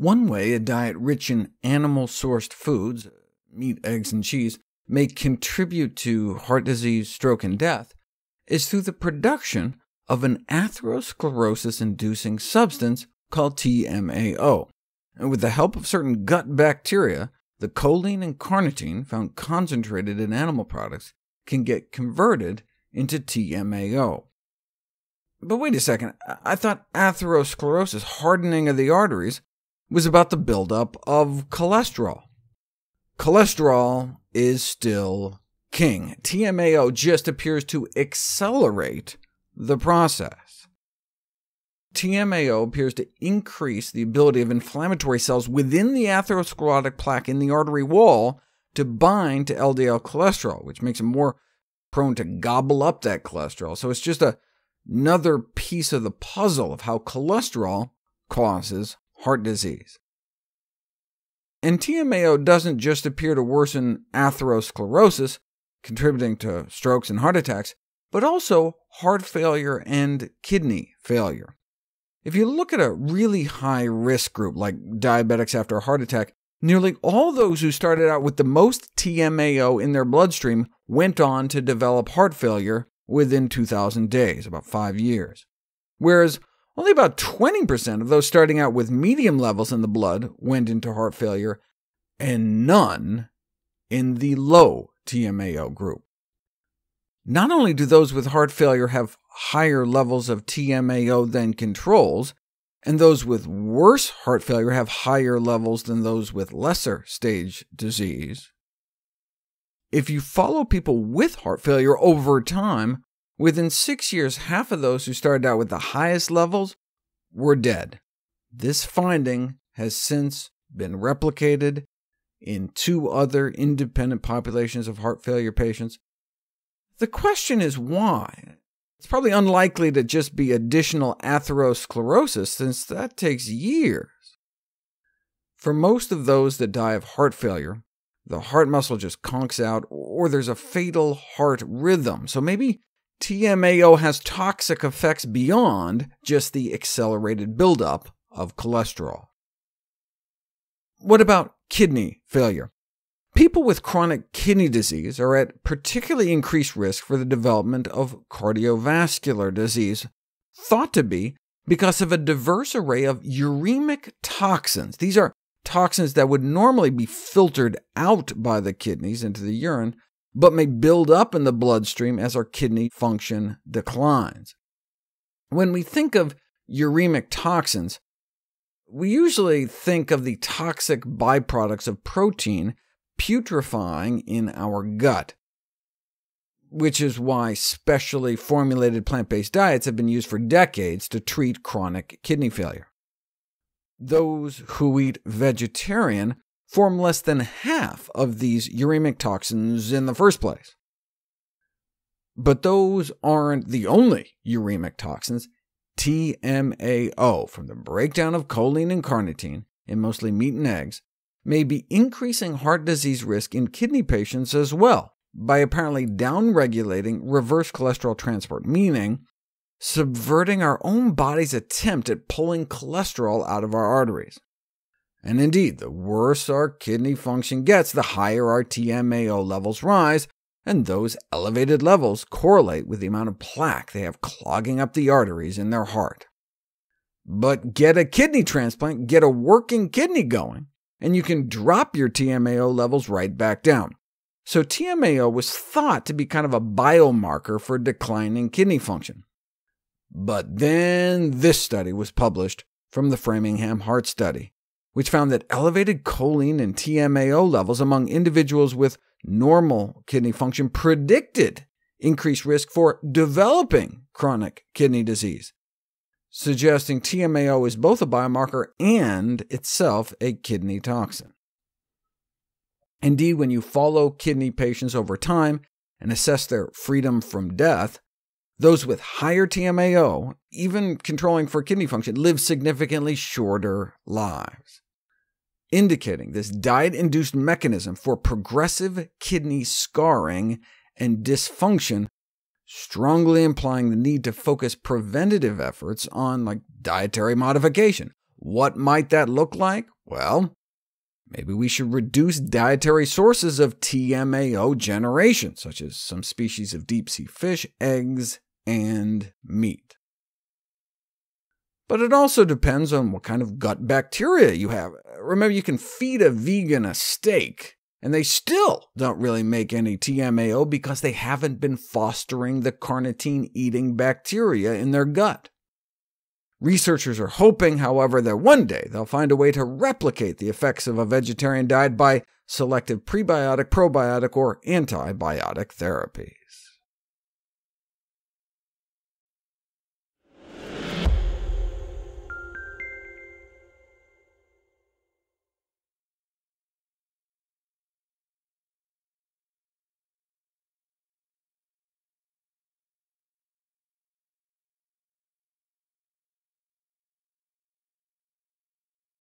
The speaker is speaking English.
One way a diet rich in animal-sourced foods, meat, eggs, and cheese, may contribute to heart disease, stroke, and death is through the production of an atherosclerosis-inducing substance called TMAO. And with the help of certain gut bacteria, the choline and carnitine found concentrated in animal products can get converted into TMAO. But wait a second, I thought atherosclerosis, hardening of the arteries, was about the buildup of cholesterol. Cholesterol is still king. TMAO just appears to accelerate the process. TMAO appears to increase the ability of inflammatory cells within the atherosclerotic plaque in the artery wall to bind to LDL cholesterol, which makes them more prone to gobble up that cholesterol. So it's just another piece of the puzzle of how cholesterol causes heart disease. And TMAO doesn't just appear to worsen atherosclerosis, contributing to strokes and heart attacks, but also heart failure and kidney failure. If you look at a really high-risk group, like diabetics after a heart attack, nearly all those who started out with the most TMAO in their bloodstream went on to develop heart failure within 2,000 days, about 5 years, whereas only about 20% of those starting out with medium levels in the blood went into heart failure, and none in the low TMAO group. Not only do those with heart failure have higher levels of TMAO than controls, and those with worse heart failure have higher levels than those with lesser stage disease. If you follow people with heart failure over time, within 6 years, half of those who started out with the highest levels were dead. This finding has since been replicated in 2 other independent populations of heart failure patients. The question is why? It's probably unlikely to just be additional atherosclerosis, since that takes years. For most of those that die of heart failure, the heart muscle just conks out, or there's a fatal heart rhythm, so maybe TMAO has toxic effects beyond just the accelerated buildup of cholesterol. What about kidney failure? People with chronic kidney disease are at particularly increased risk for the development of cardiovascular disease, thought to be because of a diverse array of uremic toxins. These are toxins that would normally be filtered out by the kidneys into the urine, but may build up in the bloodstream as our kidney function declines. When we think of uremic toxins, we usually think of the toxic byproducts of protein putrefying in our gut, which is why specially formulated plant-based diets have been used for decades to treat chronic kidney failure. Those who eat vegetarian form less than half of these uremic toxins in the first place. But those aren't the only uremic toxins. TMAO, from the breakdown of choline and carnitine in mostly meat and eggs, may be increasing heart disease risk in kidney patients as well, by apparently downregulating reverse cholesterol transport, meaning subverting our own body's attempt at pulling cholesterol out of our arteries. And indeed, the worse our kidney function gets, the higher our TMAO levels rise, and those elevated levels correlate with the amount of plaque they have clogging up the arteries in their heart. But get a kidney transplant, get a working kidney going, and you can drop your TMAO levels right back down. So TMAO was thought to be kind of a biomarker for declining kidney function. But then this study was published from the Framingham Heart Study, which found that elevated choline and TMAO levels among individuals with normal kidney function predicted increased risk for developing chronic kidney disease, suggesting TMAO is both a biomarker and itself a kidney toxin. Indeed, when you follow kidney patients over time and assess their freedom from death, those with higher TMAO, even controlling for kidney function, live significantly shorter lives, indicating this diet-induced mechanism for progressive kidney scarring and dysfunction, strongly implying the need to focus preventative efforts on dietary modification, What might that look like? Well, maybe we should reduce dietary sources of TMAO generation, such as some species of deep-sea fish, eggs, and meat. But it also depends on what kind of gut bacteria you have. Remember, you can feed a vegan a steak, and they still don't really make any TMAO because they haven't been fostering the carnitine-eating bacteria in their gut. Researchers are hoping, however, that one day they'll find a way to replicate the effects of a vegetarian diet by selective prebiotic, probiotic, or antibiotic therapy.